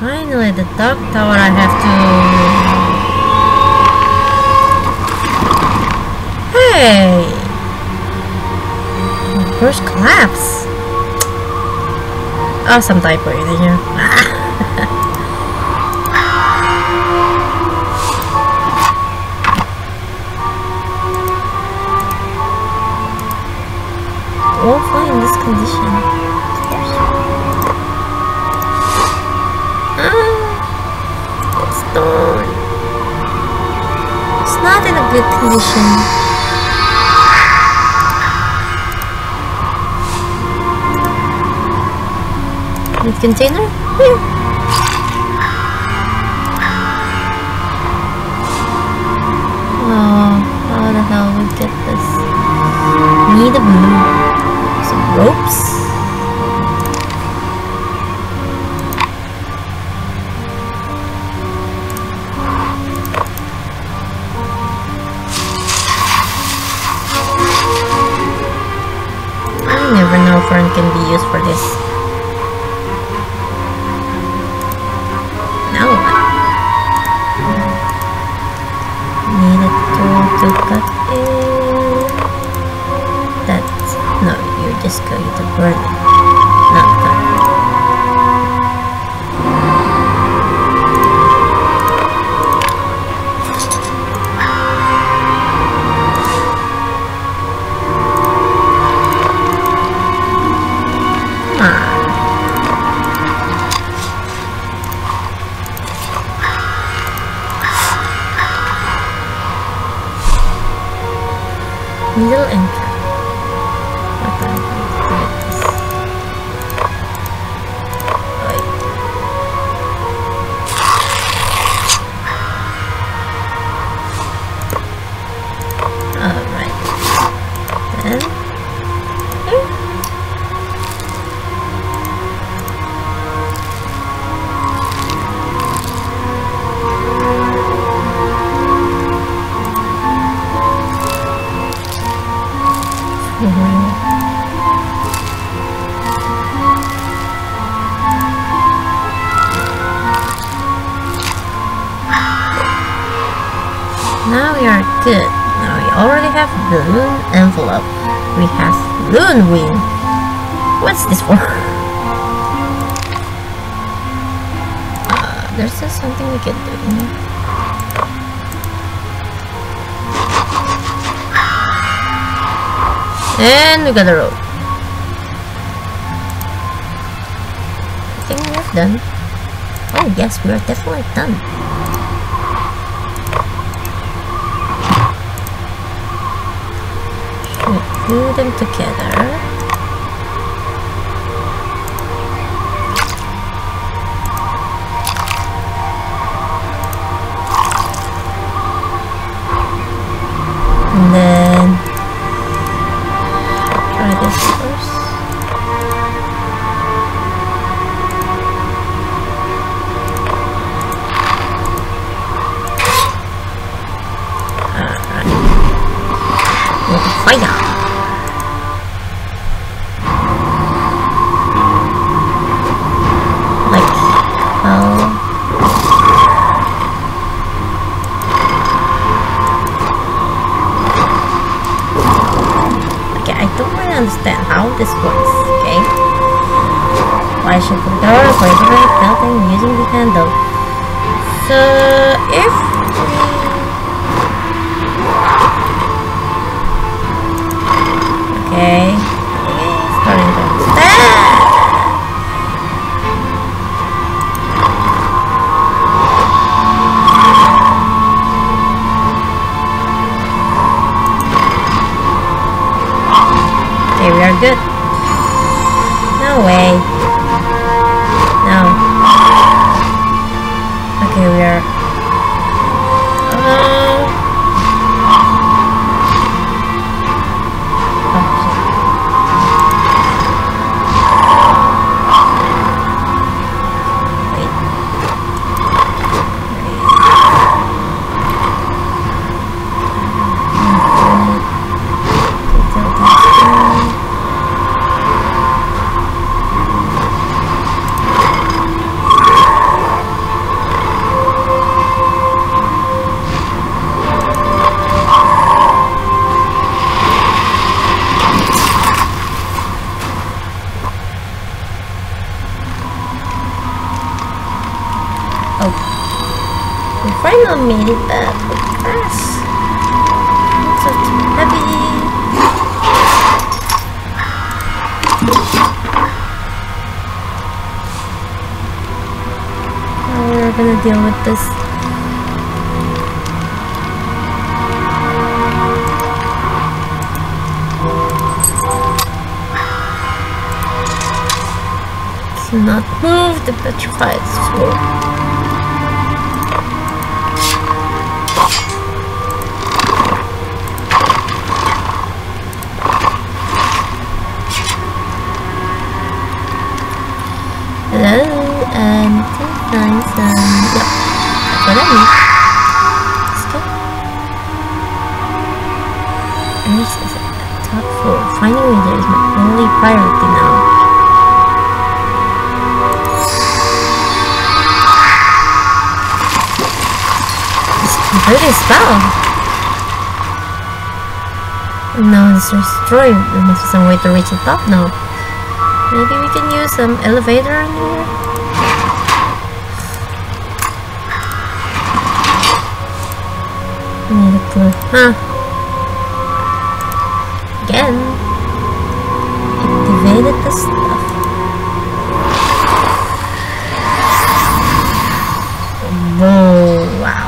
Finally, the dark tower I have to... Hey! The first collapse! Oh, some typo in here. All fine in this condition. It's not in a good condition. Need container? Here. Oh, how the hell we get this? Need a balloon. Some ropes. Fern can be used for this. Now what? Needed to cut it. That no, you're just going to burn it. Not cut it. Needle and thread. Okay, like this. Right. Alright. Then here. Now we are good. Now we already have balloon envelope. We have balloon wing. What's this for? There's just something we can do. And we got a rope. I think we are done. Oh yes, we are definitely done. Should glue them together. And then understand how this works, okay? Why should the door operate without them using the handle? So, if okay, starting to understand. We are good. No way. No. Okay, we are. Oh, Oh, we finally made it back with class. I'm so happy. Now we're gonna deal with this. Let's not move the petrified sword. Now it's destroyed. There must be some way to reach the top now. Maybe we can use some elevator in here. I need a clue. Huh? Again, activated the stuff. Whoa! Wow.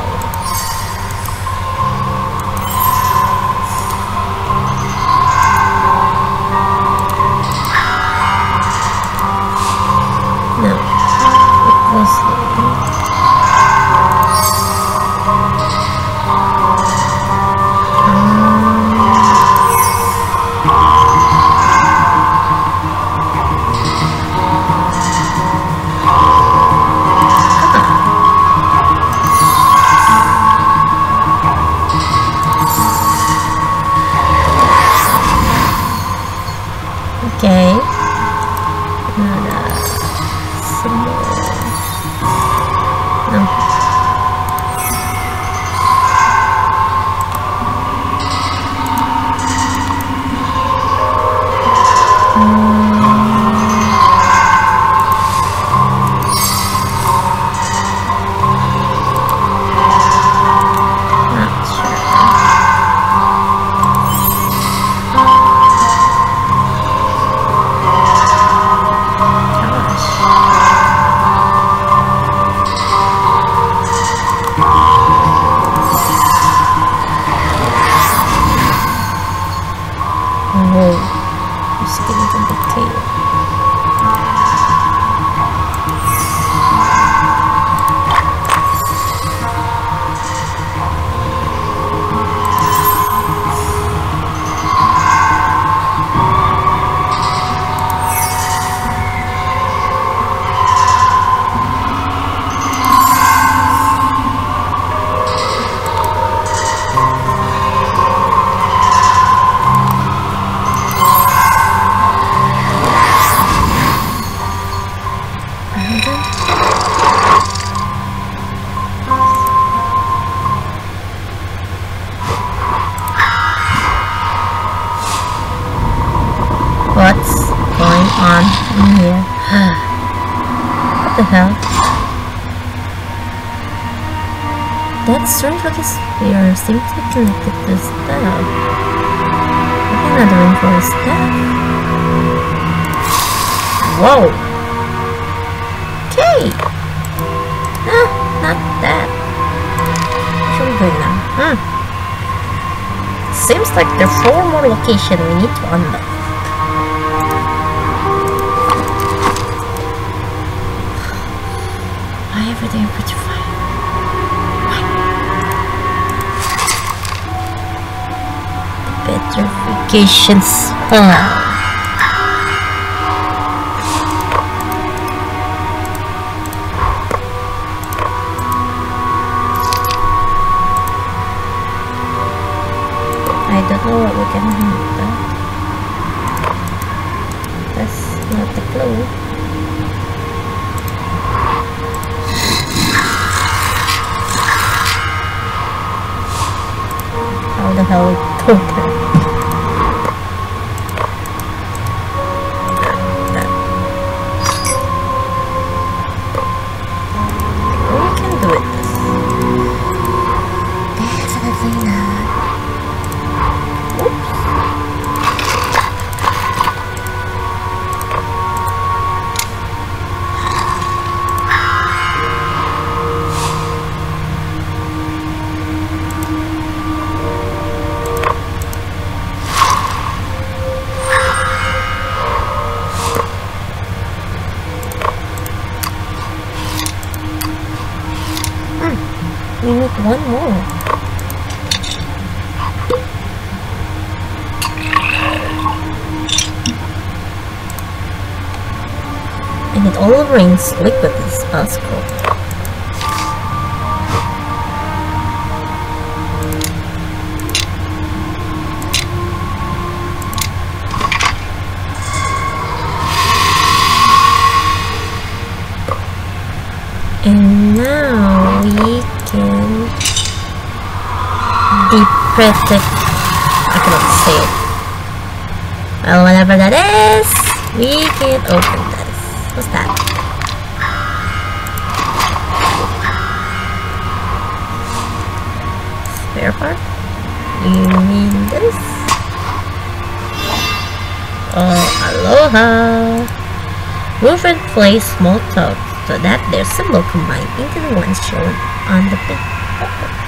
Seems to connected to this stuff. Another room for a step. Whoa! Okay! No, not that. What should we do now? Seems like there are 4 more locations we need to unlock. Why everything I put you fire? Petrification spell. I don't know what we can do. That's not the clue. How the hell we put her? We need one more. I need all the rings liquid as possible. And now we can depress it. I cannot say it. Well, whatever that is, we can open that. What's that? Spare part? You mean this? Oh, aloha! Move and place small talk so that their symbol combined into the one shown on the big box.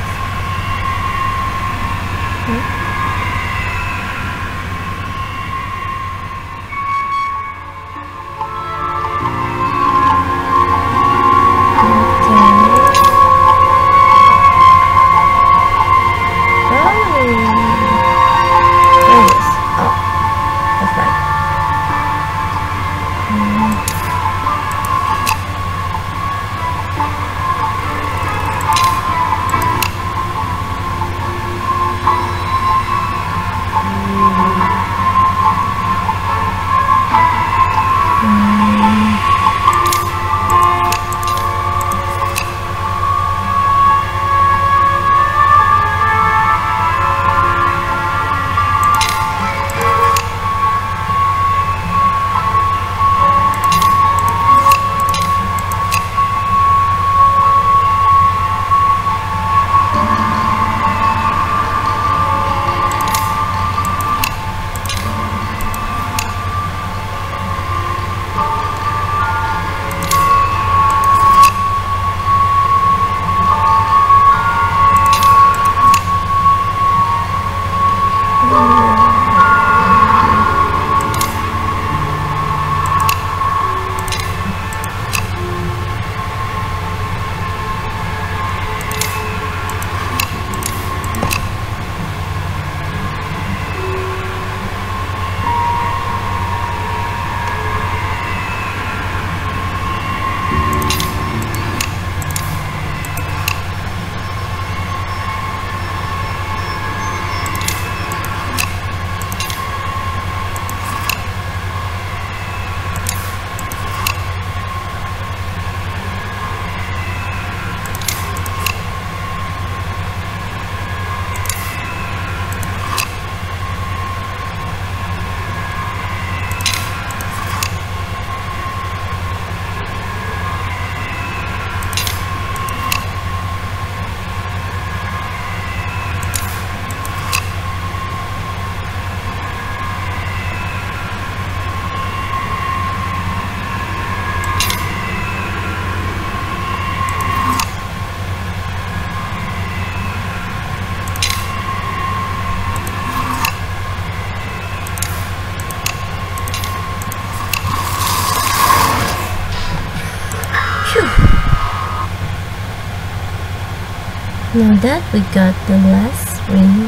Now that we got the last ring,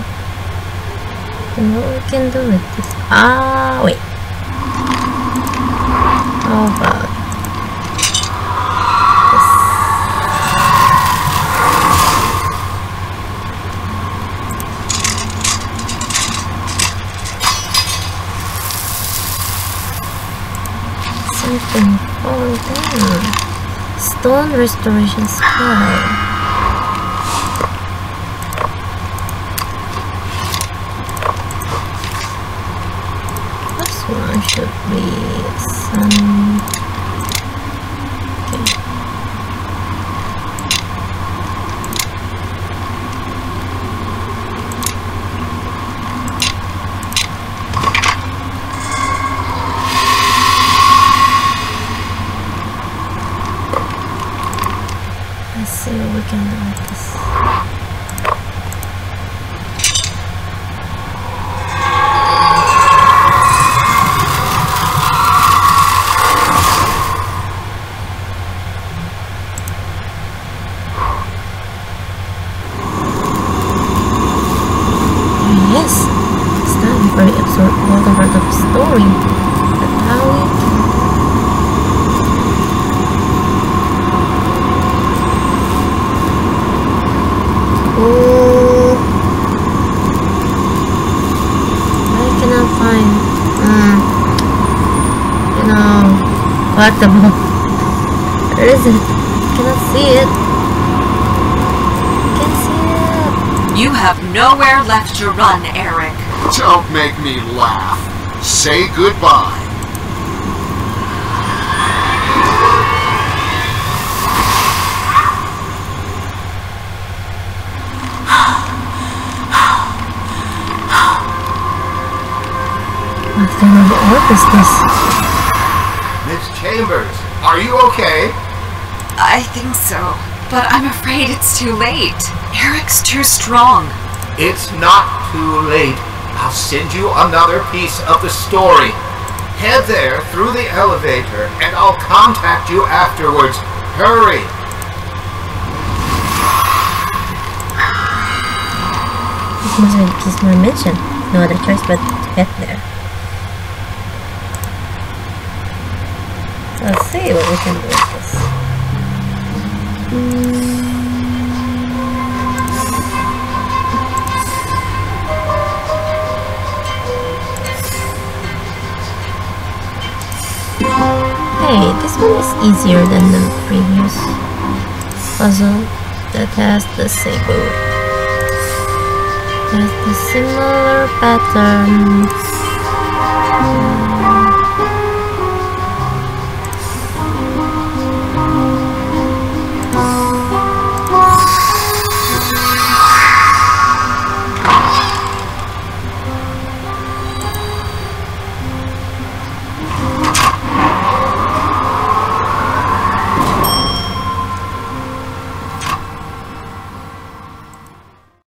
then what we can do with this? Wait. How about this? Something falling down. Stone restoration spell. Should be some... Okay. Let's see what we can do with this. invisible. Where is it? I cannot see it. I can't see it. You have nowhere left to run, Eric. Don't make me laugh. Say goodbye. What kind of orb is this? Miss Chambers, are you okay? I think so, but I'm afraid it's too late. Eric's too strong. It's not too late. I'll send you another piece of the story. Head there through the elevator, and I'll contact you afterwards. Hurry! This must be a piece more mentioned. No other choice but to get there. Let's see what we can do with this. Hey, this one is easier than the previous puzzle that has the same similar pattern.